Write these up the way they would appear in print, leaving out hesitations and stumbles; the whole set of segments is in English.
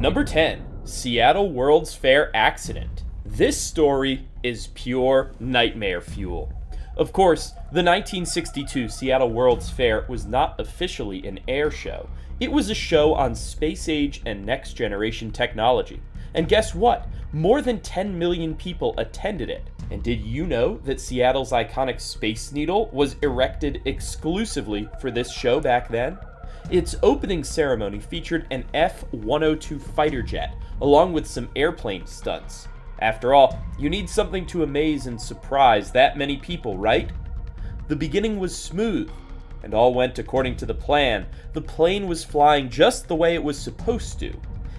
Number 10, Seattle World's Fair accident. This story is pure nightmare fuel. Of course, the 1962 Seattle World's Fair was not officially an air show. It was a show on space age and next generation technology. And guess what? More than 10 million people attended it. And did you know that Seattle's iconic Space Needle was erected exclusively for this show back then? Its opening ceremony featured an F-102 fighter jet, along with some airplane stunts. After all, you need something to amaze and surprise that many people, right? The beginning was smooth, and all went according to the plan. The plane was flying just the way it was supposed to,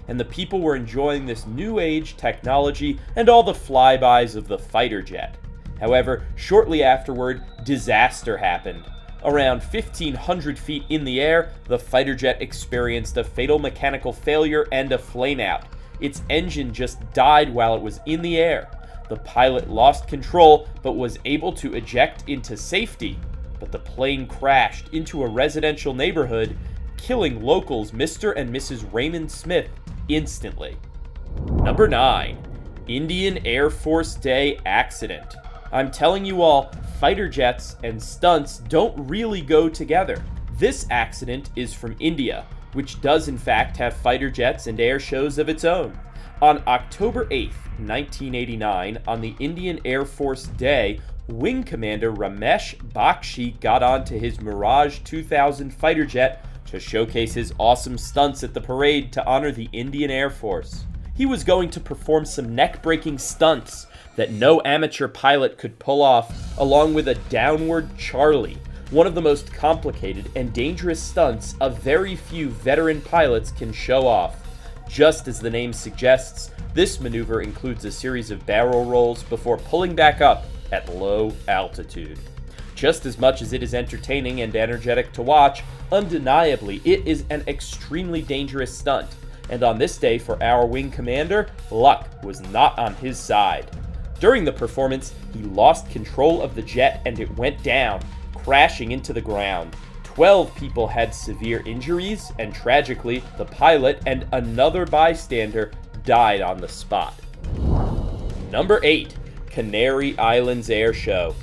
and the people were enjoying this new age technology and all the flybys of the fighter jet. However, shortly afterward, disaster happened. Around 1,500 feet in the air, the fighter jet experienced a fatal mechanical failure and a flameout. Its engine just died while it was in the air. The pilot lost control, but was able to eject into safety. But the plane crashed into a residential neighborhood, killing locals Mr. and Mrs. Raymond Smith instantly. Number 9, Indian Air Force Day accident. I'm telling you all, fighter jets and stunts don't really go together. This accident is from India, which does in fact have fighter jets and air shows of its own. On October 8, 1989, on the Indian Air Force Day, Wing Commander Ramesh Bakshi got onto his Mirage 2000 fighter jet to showcase his awesome stunts at the parade to honor the Indian Air Force. He was going to perform some neck-breaking stunts that no amateur pilot could pull off, along with a Downward Charlie, one of the most complicated and dangerous stunts a very few veteran pilots can show off. Just as the name suggests, this maneuver includes a series of barrel rolls before pulling back up at low altitude. Just as much as it is entertaining and energetic to watch, undeniably it is an extremely dangerous stunt, and on this day for our wing commander, luck was not on his side. During the performance, he lost control of the jet and it went down, crashing into the ground. 12 people had severe injuries, and tragically, the pilot and another bystander died on the spot. Number 8, Canary Islands Air Show.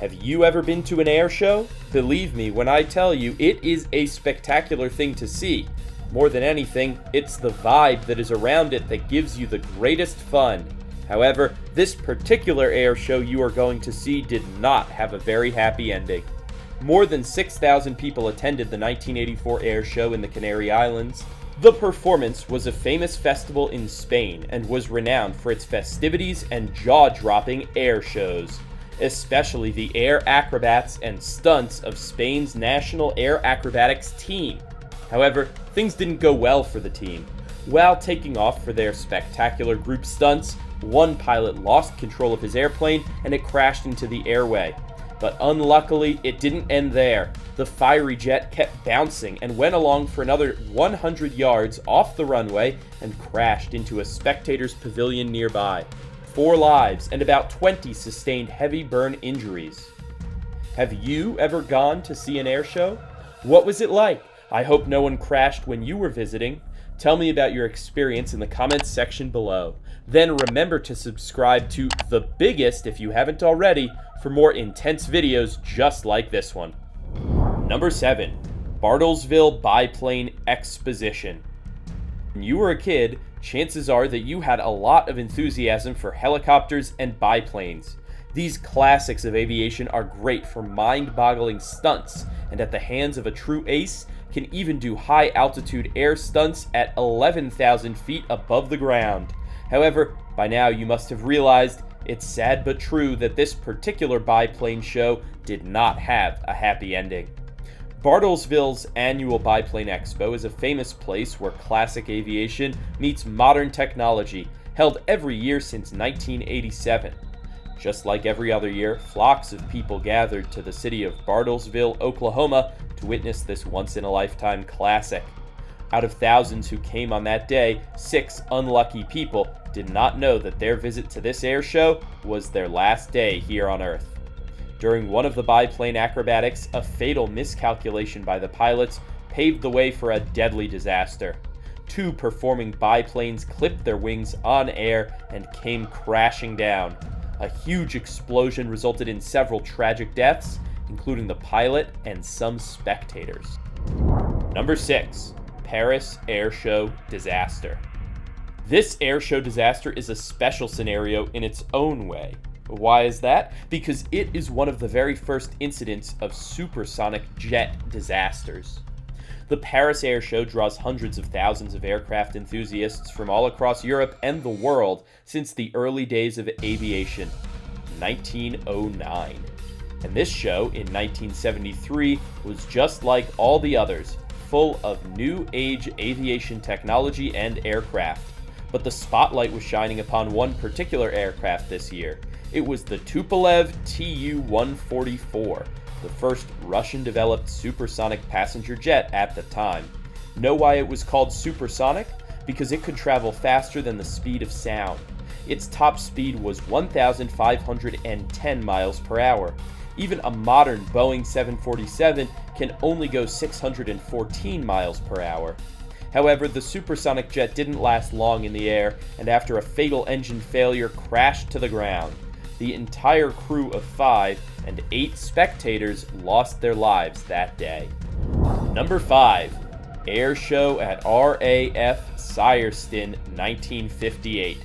Have you ever been to an air show? Believe me when I tell you, it is a spectacular thing to see. More than anything, it's the vibe that is around it that gives you the greatest fun. However, this particular air show you are going to see did not have a very happy ending. More than 6,000 people attended the 1984 air show in the Canary Islands. The performance was a famous festival in Spain and was renowned for its festivities and jaw-dropping air shows, especially the air acrobats and stunts of Spain's national air acrobatics team. However, things didn't go well for the team. While taking off for their spectacular group stunts, one pilot lost control of his airplane and it crashed into the airway. But unluckily, it didn't end there. The fiery jet kept bouncing and went along for another 100 yards off the runway and crashed into a spectator's pavilion nearby. 4 lives and about 20 sustained heavy burn injuries. Have you ever gone to see an air show? What was it like? I hope no one crashed when you were visiting. Tell me about your experience in the comments section below. Then remember to subscribe to The Biggest if you haven't already for more intense videos just like this one. Number 7, Bartlesville Biplane Exposition. When you were a kid, chances are that you had a lot of enthusiasm for helicopters and biplanes. These classics of aviation are great for mind-boggling stunts, and at the hands of a true ace, can even do high-altitude air stunts at 11,000 feet above the ground. However, by now you must have realized, it's sad but true, that this particular biplane show did not have a happy ending. Bartlesville's annual Biplane Expo is a famous place where classic aviation meets modern technology, held every year since 1987. Just like every other year, flocks of people gathered to the city of Bartlesville, Oklahoma, to witness this once-in-a-lifetime classic. Out of thousands who came on that day, 6 unlucky people did not know that their visit to this air show was their last day here on Earth. During one of the biplane acrobatics, a fatal miscalculation by the pilots paved the way for a deadly disaster. Two performing biplanes clipped their wings on air and came crashing down. A huge explosion resulted in several tragic deaths, including the pilot and some spectators. Number 6. Paris Air Show Disaster. This air show disaster is a special scenario in its own way. Why is that? Because it is one of the very first incidents of supersonic jet disasters. The Paris Air Show draws hundreds of thousands of aircraft enthusiasts from all across Europe and the world since the early days of aviation, 1909. And this show, in 1973, was just like all the others, full of new age aviation technology and aircraft. But the spotlight was shining upon one particular aircraft this year. It was the Tupolev Tu-144, the first Russian-developed supersonic passenger jet at the time. Know why it was called supersonic? Because it could travel faster than the speed of sound. Its top speed was 1,510 miles per hour. Even a modern Boeing 747 can only go 614 miles per hour. However, the supersonic jet didn't last long in the air, and after a fatal engine failure, crashed to the ground. The entire crew of 5 and 8 spectators lost their lives that day. Number 5. Air Show at RAF Syerston, 1958.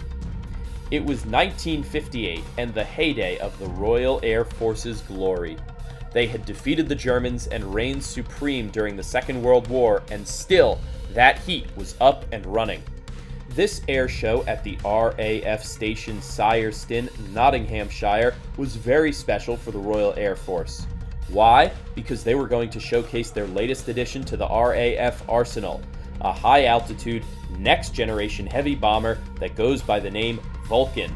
It was 1958 and the heyday of the Royal Air Force's glory. They had defeated the Germans and reigned supreme during the Second World War, and still, that heat was up and running. This air show at the RAF station Syerston, Nottinghamshire, was very special for the Royal Air Force. Why? Because they were going to showcase their latest addition to the RAF arsenal, a high-altitude, next-generation heavy bomber that goes by the name Vulcan.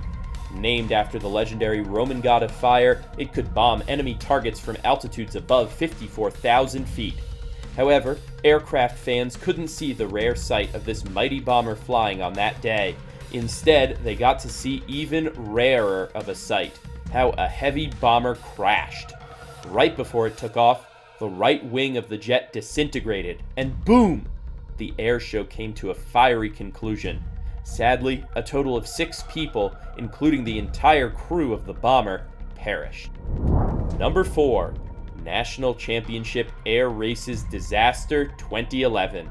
Named after the legendary Roman god of fire, it could bomb enemy targets from altitudes above 54,000 feet. However, aircraft fans couldn't see the rare sight of this mighty bomber flying on that day. Instead, they got to see even rarer of a sight, how a heavy bomber crashed. Right before it took off, the right wing of the jet disintegrated, and boom! The air show came to a fiery conclusion. Sadly, a total of 6 people, including the entire crew of the bomber, perished. Number 4. National Championship Air Races Disaster 2011.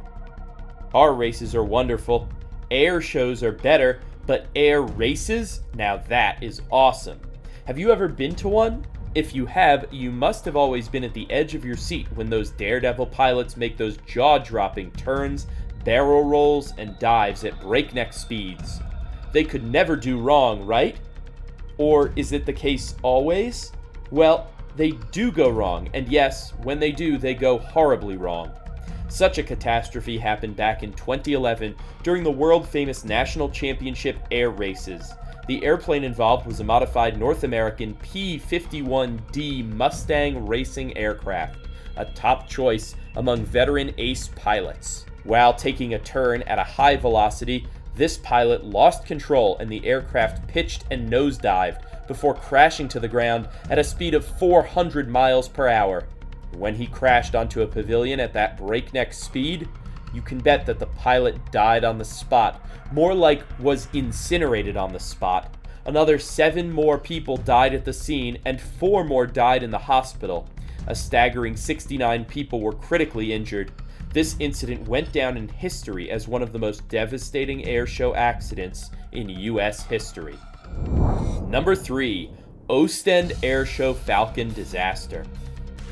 Our races are wonderful, air shows are better, but air races? Now that is awesome. Have you ever been to one? If you have, you must have always been at the edge of your seat when those daredevil pilots make those jaw-dropping turns, barrel rolls, and dives at breakneck speeds. They could never do wrong, right? Or is it the case always? Well, they do go wrong, and yes, when they do, they go horribly wrong. Such a catastrophe happened back in 2011 during the world-famous National Championship Air Races. The airplane involved was a modified North American P-51D Mustang racing aircraft, a top choice among veteran ace pilots. While taking a turn at a high velocity, this pilot lost control and the aircraft pitched and nosedived before crashing to the ground at a speed of 400 miles per hour. When he crashed onto a pavilion at that breakneck speed, you can bet that the pilot died on the spot, more like was incinerated on the spot. Another 7 more people died at the scene and 4 more died in the hospital. A staggering 69 people were critically injured. This incident went down in history as one of the most devastating airshow accidents in US history. Number 3. Ostend Airshow Falcon Disaster.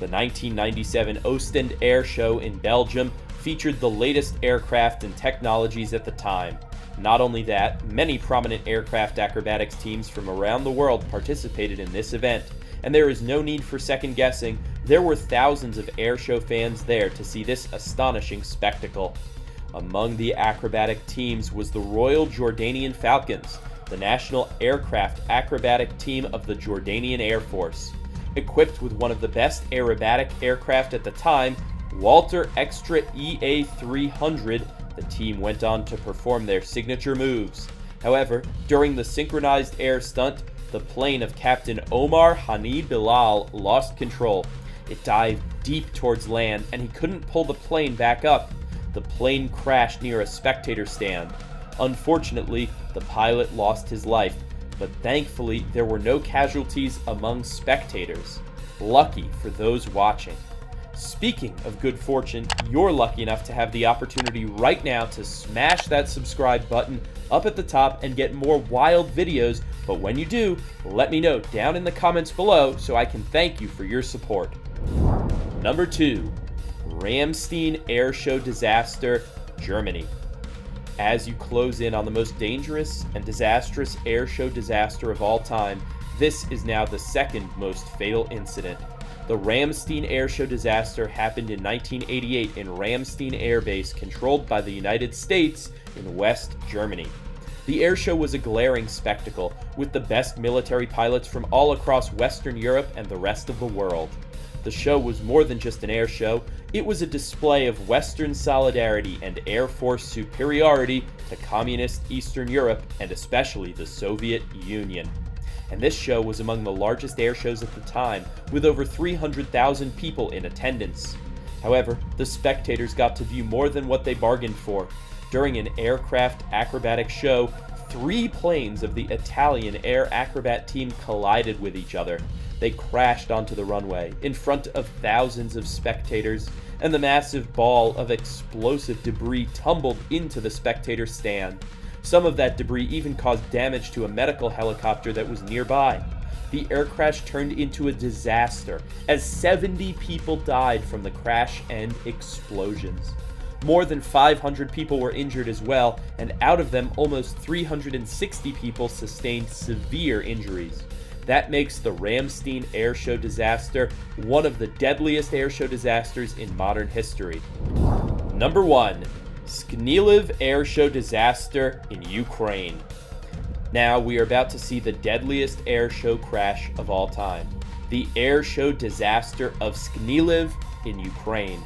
The 1997 Ostend Airshow in Belgium featured the latest aircraft and technologies at the time. Not only that, many prominent aircraft acrobatics teams from around the world participated in this event, and there is no need for second guessing, there were thousands of airshow fans there to see this astonishing spectacle. Among the acrobatic teams was the Royal Jordanian Falcons, the national aircraft acrobatic team of the Jordanian Air Force. Equipped with one of the best aerobatic aircraft at the time, Walter Extra EA300, the team went on to perform their signature moves. However, during the synchronized air stunt, the plane of Captain Omar Hani Bilal lost control. It dived deep towards land and he couldn't pull the plane back up. the plane crashed near a spectator stand. Unfortunately, the pilot lost his life, but thankfully there were no casualties among spectators. Lucky for those watching. Speaking of good fortune, you're lucky enough to have the opportunity right now to smash that subscribe button up at the top and get more wild videos, but when you do, let me know down in the comments below so I can thank you for your support. Number 2. Ramstein Air Show Disaster, Germany. As you close in on the most dangerous and disastrous air show disaster of all time, this is now the second most fatal incident. The Ramstein Air Show disaster happened in 1988 in Ramstein Air Base, controlled by the United States in West Germany. The air show was a glaring spectacle, with the best military pilots from all across Western Europe and the rest of the world. The show was more than just an air show, it was a display of Western solidarity and Air Force superiority to Communist Eastern Europe and especially the Soviet Union. And this show was among the largest air shows at the time, with over 300,000 people in attendance. However, the spectators got to view more than what they bargained for. During an aircraft acrobatic show, 3 planes of the Italian Air Acrobat team collided with each other. They crashed onto the runway in front of thousands of spectators, and the massive ball of explosive debris tumbled into the spectator stand. Some of that debris even caused damage to a medical helicopter that was nearby. The air crash turned into a disaster, as 70 people died from the crash and explosions. More than 500 people were injured as well, and out of them, almost 360 people sustained severe injuries. That makes the Ramstein Air Show disaster one of the deadliest air show disasters in modern history. Number 1. Sknyliv Air Show disaster in Ukraine. Now we are about to see the deadliest air show crash of all time. The air show disaster of Sknyliv in Ukraine.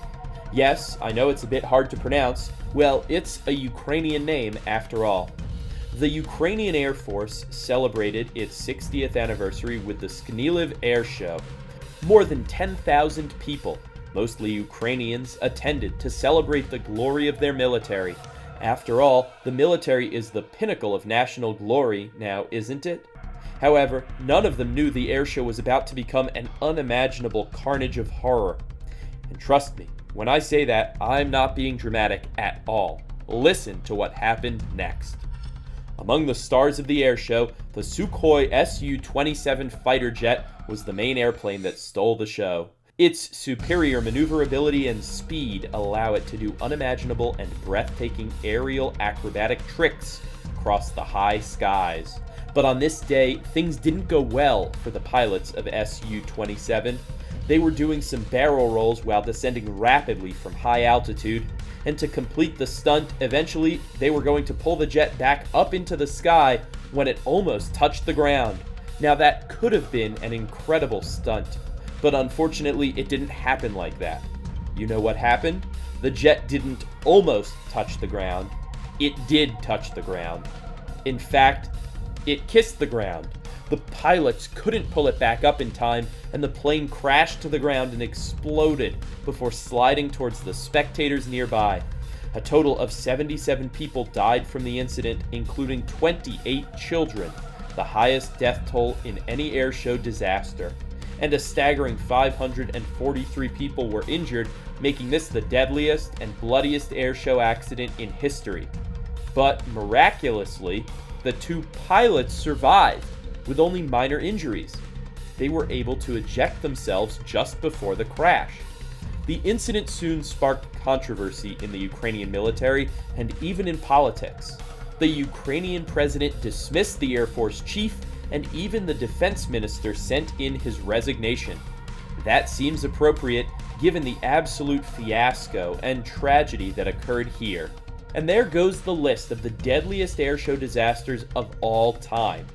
Yes, I know it's a bit hard to pronounce. Well, it's a Ukrainian name after all. The Ukrainian Air Force celebrated its 60th anniversary with the Sknyliv Air Show. More than 10,000 people, mostly Ukrainians, attended to celebrate the glory of their military. After all, the military is the pinnacle of national glory now, isn't it? However, none of them knew the air show was about to become an unimaginable carnage of horror. And trust me, when I say that, I'm not being dramatic at all. Listen to what happened next. Among the stars of the air show, the Sukhoi Su-27 fighter jet was the main airplane that stole the show. Its superior maneuverability and speed allow it to do unimaginable and breathtaking aerial acrobatic tricks across the high skies. But on this day, things didn't go well for the pilots of Su-27. They were doing some barrel rolls while descending rapidly from high altitude, and to complete the stunt, eventually they were going to pull the jet back up into the sky when it almost touched the ground. Now that could have been an incredible stunt, but unfortunately it didn't happen like that. You know what happened? The jet didn't almost touch the ground, it did touch the ground. In fact, it kissed the ground. The pilots couldn't pull it back up in time, and the plane crashed to the ground and exploded before sliding towards the spectators nearby. A total of 77 people died from the incident, including 28 children, the highest death toll in any air show disaster. And a staggering 543 people were injured, making this the deadliest and bloodiest air show accident in history. But miraculously, the 2 pilots survived, with only minor injuries. They were able to eject themselves just before the crash. The incident soon sparked controversy in the Ukrainian military and even in politics. The Ukrainian president dismissed the Air Force chief, and even the defense minister sent in his resignation. That seems appropriate given the absolute fiasco and tragedy that occurred here. And there goes the list of the deadliest airshow disasters of all time.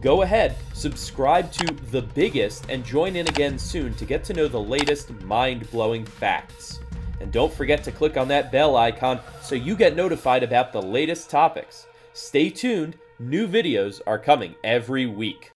Go ahead, subscribe to The Biggest, and join in again soon to get to know the latest mind-blowing facts. And don't forget to click on that bell icon so you get notified about the latest topics. Stay tuned, new videos are coming every week.